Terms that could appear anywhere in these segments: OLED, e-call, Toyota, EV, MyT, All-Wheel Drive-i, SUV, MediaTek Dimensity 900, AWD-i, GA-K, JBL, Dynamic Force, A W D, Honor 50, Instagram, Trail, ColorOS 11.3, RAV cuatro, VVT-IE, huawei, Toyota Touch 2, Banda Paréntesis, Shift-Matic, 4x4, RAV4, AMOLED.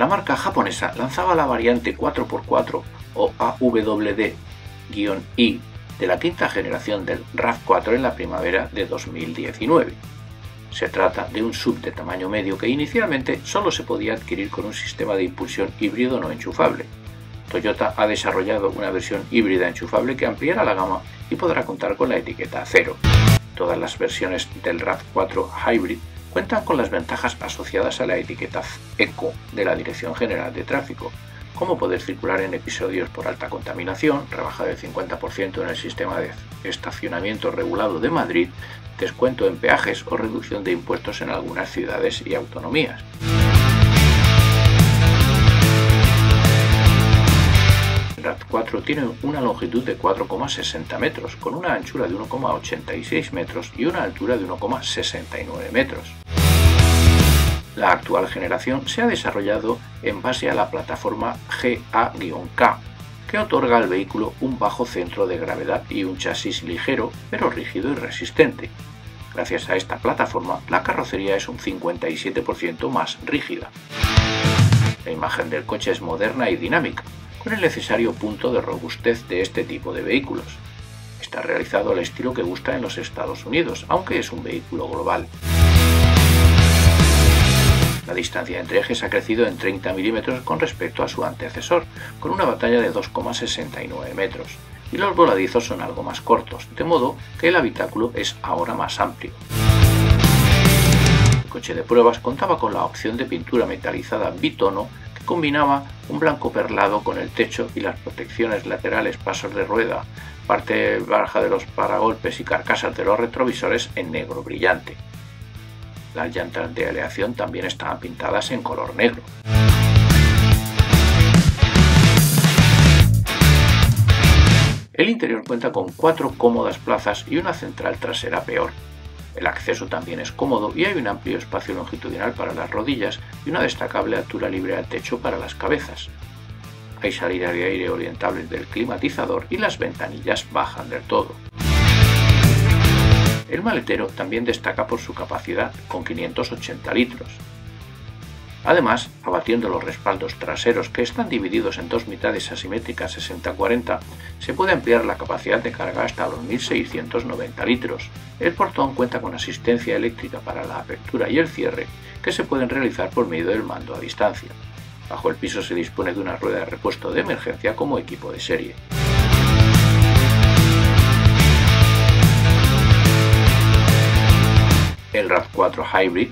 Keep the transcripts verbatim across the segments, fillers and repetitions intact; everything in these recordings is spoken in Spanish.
la marca japonesa lanzaba la variante cuatro por cuatro o A W D I de la quinta generación del RAV cuatro en la primavera de dos mil diecinueve. Se trata de un S U V de tamaño medio que inicialmente solo se podía adquirir con un sistema de impulsión híbrido no enchufable. Toyota ha desarrollado una versión híbrida enchufable que ampliará la gama y podrá contar con la etiqueta cero. Todas las versiones del RAV cuatro Hybrid cuentan con las ventajas asociadas a la etiqueta ECO de la Dirección General de Tráfico, como poder circular en episodios por alta contaminación, rebaja del cincuenta por ciento en el sistema de estacionamiento regulado de Madrid, descuento en peajes o reducción de impuestos en algunas ciudades y autonomías. El RAV cuatro tiene una longitud de cuatro coma sesenta metros, con una anchura de uno coma ochenta y seis metros y una altura de uno coma sesenta y nueve metros. La actual generación se ha desarrollado en base a la plataforma G A K, que otorga al vehículo un bajo centro de gravedad y un chasis ligero, pero rígido y resistente. Gracias a esta plataforma, la carrocería es un cincuenta y siete por ciento más rígida. La imagen del coche es moderna y dinámica, con el necesario punto de robustez de este tipo de vehículos. Está realizado al estilo que gusta en los Estados Unidos, aunque es un vehículo global. La distancia entre ejes ha crecido en treinta milímetros con respecto a su antecesor, con una batalla de dos coma sesenta y nueve metros, y los voladizos son algo más cortos, de modo que el habitáculo es ahora más amplio. El coche de pruebas contaba con la opción de pintura metalizada bitono que combinaba un blanco perlado con el techo y las protecciones laterales, pasos de rueda, parte baja de los paragolpes y carcasas de los retrovisores en negro brillante. Las llantas de aleación también estaban pintadas en color negro. El interior cuenta con cuatro cómodas plazas y una central trasera peor. El acceso también es cómodo y hay un amplio espacio longitudinal para las rodillas y una destacable altura libre al techo para las cabezas. Hay salidas de aire orientables del climatizador y las ventanillas bajan del todo. El maletero también destaca por su capacidad, con quinientos ochenta litros. Además, abatiendo los respaldos traseros que están divididos en dos mitades asimétricas sesenta cuarenta, se puede ampliar la capacidad de carga hasta los mil seiscientos noventa litros. El portón cuenta con asistencia eléctrica para la apertura y el cierre, que se pueden realizar por medio del mando a distancia. Bajo el piso se dispone de una rueda de repuesto de emergencia como equipo de serie. El RAV cuatro Hybrid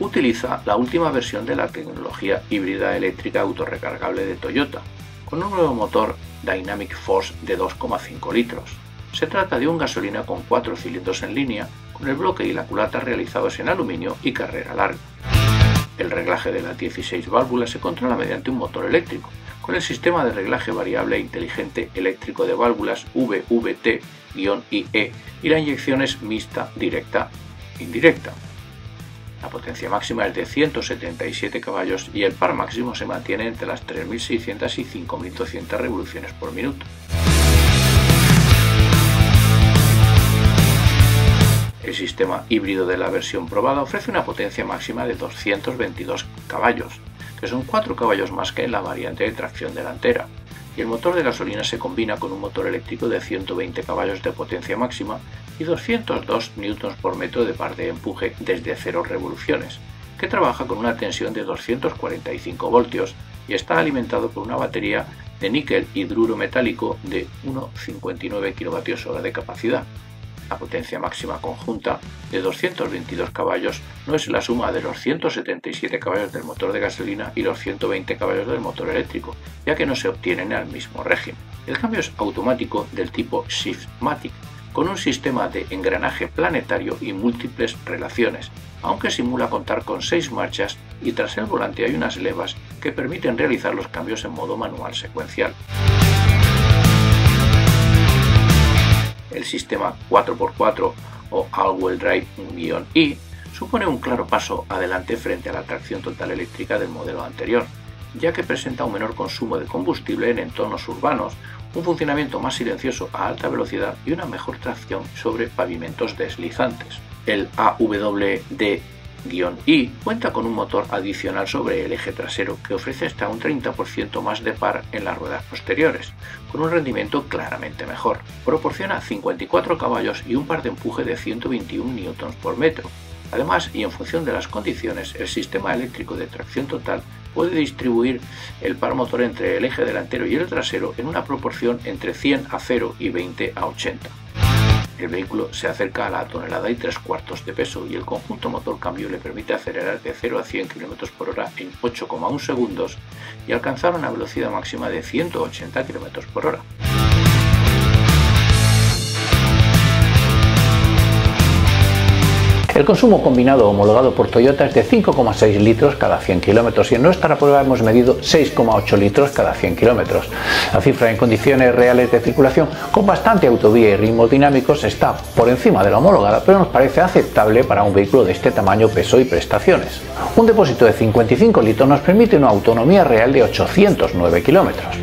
utiliza la última versión de la tecnología híbrida eléctrica autorrecargable de Toyota, con un nuevo motor Dynamic Force de dos coma cinco litros. Se trata de un gasolina con cuatro cilindros en línea, con el bloque y la culata realizados en aluminio y carrera larga. El reglaje de las dieciséis válvulas se controla mediante un motor eléctrico, con el sistema de reglaje variable inteligente eléctrico de válvulas V V T I E y la inyección es mixta directa indirecta. La potencia máxima es de ciento setenta y siete caballos y el par máximo se mantiene entre las tres mil seiscientas y cinco mil doscientas revoluciones por minuto. El sistema híbrido de la versión probada ofrece una potencia máxima de doscientos veintidós caballos, que son cuatro caballos más que en la variante de tracción delantera, y el motor de gasolina se combina con un motor eléctrico de ciento veinte caballos de potencia máxima y doscientos dos newtons por metro de par de empuje desde cero revoluciones, que trabaja con una tensión de doscientos cuarenta y cinco voltios y está alimentado por una batería de níquel hidruro metálico de uno coma cincuenta y nueve kilovatios hora de capacidad. La potencia máxima conjunta de doscientos veintidós caballos no es la suma de los ciento setenta y siete caballos del motor de gasolina y los ciento veinte caballos del motor eléctrico, ya que no se obtienen al mismo régimen. El cambio es automático del tipo Shift-Matic, con un sistema de engranaje planetario y múltiples relaciones, aunque simula contar con seis marchas y tras el volante hay unas levas que permiten realizar los cambios en modo manual secuencial. El sistema cuatro por cuatro o All-Wheel Drive-i supone un claro paso adelante frente a la tracción total eléctrica del modelo anterior, ya que presenta un menor consumo de combustible en entornos urbanos, un funcionamiento más silencioso a alta velocidad y una mejor tracción sobre pavimentos deslizantes. El A W D R A V cuatro guion i cuenta con un motor adicional sobre el eje trasero que ofrece hasta un treinta por ciento más de par en las ruedas posteriores, con un rendimiento claramente mejor. Proporciona cincuenta y cuatro caballos y un par de empuje de ciento veintiuno newtons por metro. Además, y en función de las condiciones, el sistema eléctrico de tracción total puede distribuir el par motor entre el eje delantero y el trasero en una proporción entre cien a cero y veinte a ochenta. El vehículo se acerca a la tonelada y tres cuartos de peso y el conjunto motor cambio le permite acelerar de cero a cien kilómetros por hora en ocho coma uno segundos y alcanzar una velocidad máxima de ciento ochenta kilómetros por hora. El consumo combinado homologado por Toyota es de cinco coma seis litros cada cien kilómetros y en nuestra prueba hemos medido seis coma ocho litros cada cien kilómetros. La cifra en condiciones reales de circulación, con bastante autovía y ritmos dinámicos, está por encima de la homologada, pero nos parece aceptable para un vehículo de este tamaño, peso y prestaciones. Un depósito de cincuenta y cinco litros nos permite una autonomía real de ochocientos nueve kilómetros.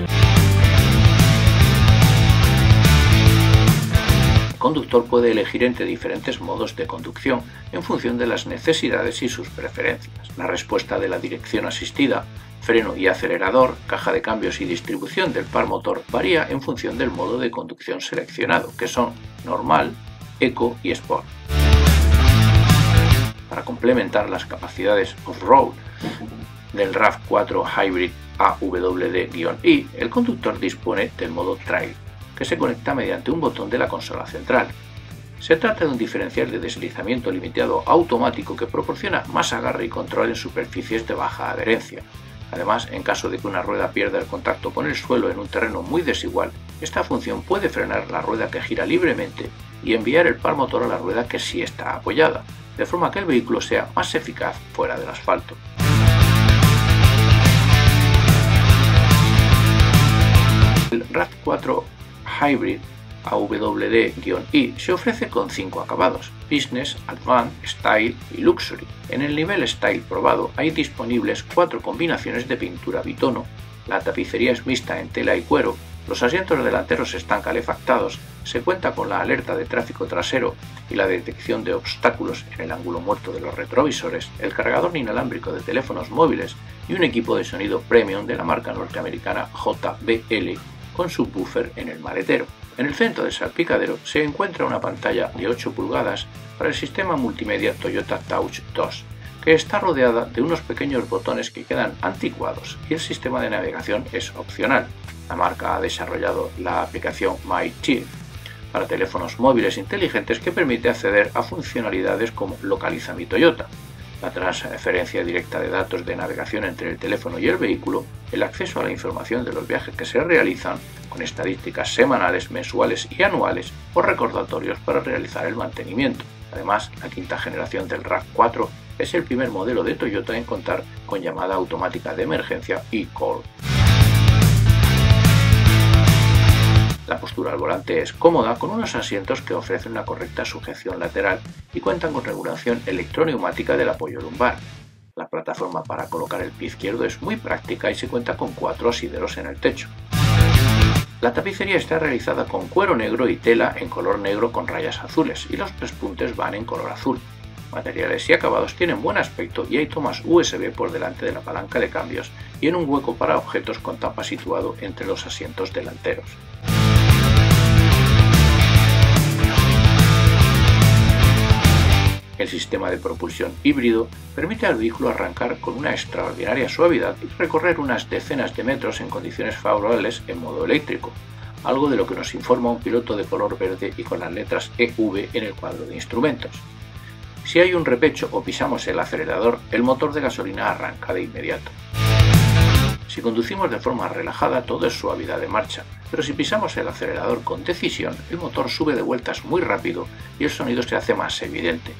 El conductor puede elegir entre diferentes modos de conducción en función de las necesidades y sus preferencias. La respuesta de la dirección asistida, freno y acelerador, caja de cambios y distribución del par motor varía en función del modo de conducción seleccionado, que son normal, eco y sport. Para complementar las capacidades off-road del R A V cuatro Hybrid A W D guion i, el conductor dispone del modo Trail, que se conecta mediante un botón de la consola central. Se trata de un diferencial de deslizamiento limitado automático que proporciona más agarre y control en superficies de baja adherencia. Además, en caso de que una rueda pierda el contacto con el suelo en un terreno muy desigual, esta función puede frenar la rueda que gira libremente y enviar el par motor a la rueda que sí está apoyada, de forma que el vehículo sea más eficaz fuera del asfalto. El R A V cuatro Hybrid A W D guion i se ofrece con cinco acabados: Business, Advanced, Style y Luxury. En el nivel Style probado hay disponibles cuatro combinaciones de pintura bitono, la tapicería es mixta en tela y cuero, los asientos delanteros están calefactados, se cuenta con la alerta de tráfico trasero y la detección de obstáculos en el ángulo muerto de los retrovisores, el cargador inalámbrico de teléfonos móviles y un equipo de sonido premium de la marca norteamericana J B L. Con subwoofer en el maletero. En el centro del salpicadero se encuentra una pantalla de ocho pulgadas para el sistema multimedia Toyota Touch dos, que está rodeada de unos pequeños botones que quedan anticuados y el sistema de navegación es opcional. La marca ha desarrollado la aplicación MyT para teléfonos móviles inteligentes que permite acceder a funcionalidades como Localiza mi Toyota, la transferencia directa de datos de navegación entre el teléfono y el vehículo, el acceso a la información de los viajes que se realizan, con estadísticas semanales, mensuales y anuales o recordatorios para realizar el mantenimiento. Además, la quinta generación del R A V cuatro es el primer modelo de Toyota en contar con llamada automática de emergencia e-call. La postura al volante es cómoda, con unos asientos que ofrecen una correcta sujeción lateral y cuentan con regulación electroneumática del apoyo lumbar. La plataforma para colocar el pie izquierdo es muy práctica y se cuenta con cuatro asideros en el techo. La tapicería está realizada con cuero negro y tela en color negro con rayas azules y los pespuntes van en color azul. Materiales y acabados tienen buen aspecto y hay tomas U S B por delante de la palanca de cambios y en un hueco para objetos con tapa situado entre los asientos delanteros. El sistema de propulsión híbrido permite al vehículo arrancar con una extraordinaria suavidad y recorrer unas decenas de metros en condiciones favorables en modo eléctrico, algo de lo que nos informa un piloto de color verde y con las letras E V en el cuadro de instrumentos. Si hay un repecho o pisamos el acelerador, el motor de gasolina arranca de inmediato. Si conducimos de forma relajada, todo es suavidad de marcha, pero si pisamos el acelerador con decisión, el motor sube de vueltas muy rápido y el sonido se hace más evidente.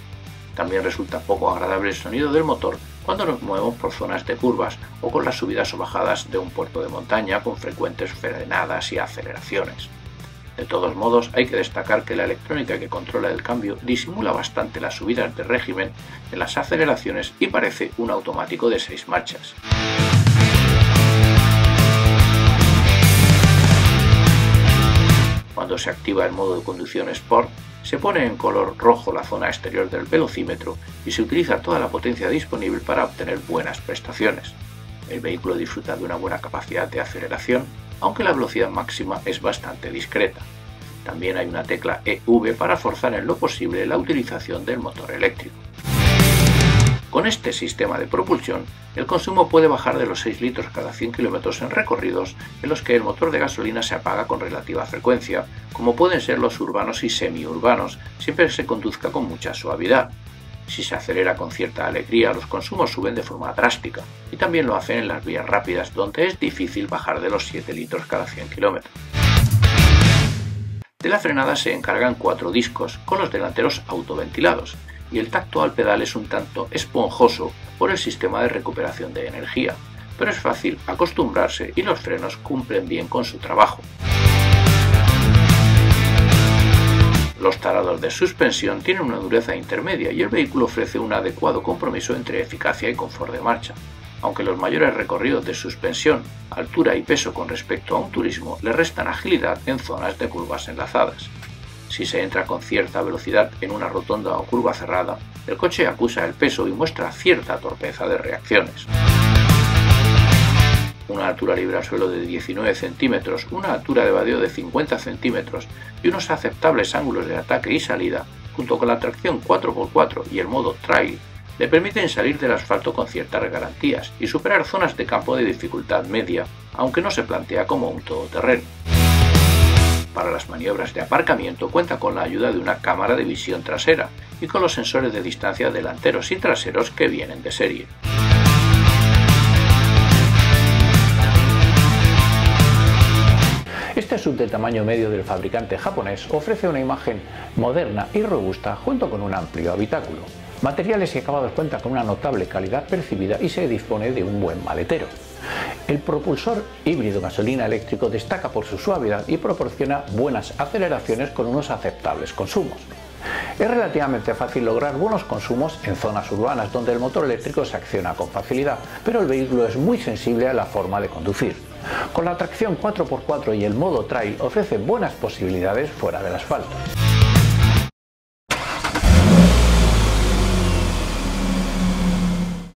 También resulta poco agradable el sonido del motor cuando nos movemos por zonas de curvas o con las subidas o bajadas de un puerto de montaña con frecuentes frenadas y aceleraciones. De todos modos, hay que destacar que la electrónica que controla el cambio disimula bastante las subidas de régimen de las aceleraciones y parece un automático de seis marchas. Cuando se activa el modo de conducción Sport, Se pone en color rojo la zona exterior del velocímetro y se utiliza toda la potencia disponible para obtener buenas prestaciones. El vehículo disfruta de una buena capacidad de aceleración, aunque la velocidad máxima es bastante discreta. También hay una tecla E V para forzar en lo posible la utilización del motor eléctrico. Con este sistema de propulsión, el consumo puede bajar de los seis litros cada cien kilómetros en recorridos en los que el motor de gasolina se apaga con relativa frecuencia, como pueden ser los urbanos y semiurbanos, siempre que se conduzca con mucha suavidad. Si se acelera con cierta alegría, los consumos suben de forma drástica, y también lo hacen en las vías rápidas, donde es difícil bajar de los siete litros cada cien kilómetros. De la frenada se encargan cuatro discos, con los delanteros autoventilados, y el tacto al pedal es un tanto esponjoso por el sistema de recuperación de energía, pero es fácil acostumbrarse y los frenos cumplen bien con su trabajo. Los tarados de suspensión tienen una dureza intermedia y el vehículo ofrece un adecuado compromiso entre eficacia y confort de marcha, aunque los mayores recorridos de suspensión, altura y peso con respecto a un turismo le restan agilidad en zonas de curvas enlazadas. Si se entra con cierta velocidad en una rotonda o curva cerrada, el coche acusa el peso y muestra cierta torpeza de reacciones. Una altura libre al suelo de diecinueve centímetros, una altura de vadeó de cincuenta centímetros y unos aceptables ángulos de ataque y salida, junto con la tracción cuatro por cuatro y el modo Trail, le permiten salir del asfalto con ciertas garantías y superar zonas de campo de dificultad media, aunque no se plantea como un todoterreno. Para las maniobras de aparcamiento cuenta con la ayuda de una cámara de visión trasera y con los sensores de distancia delanteros y traseros que vienen de serie. Este S U V de tamaño medio del fabricante japonés ofrece una imagen moderna y robusta junto con un amplio habitáculo. Materiales y acabados cuenta con una notable calidad percibida y se dispone de un buen maletero. El propulsor híbrido gasolina eléctrico destaca por su suavidad y proporciona buenas aceleraciones con unos aceptables consumos. Es relativamente fácil lograr buenos consumos en zonas urbanas donde el motor eléctrico se acciona con facilidad, pero el vehículo es muy sensible a la forma de conducir. Con la tracción cuatro por cuatro y el modo Trail ofrece buenas posibilidades fuera del asfalto.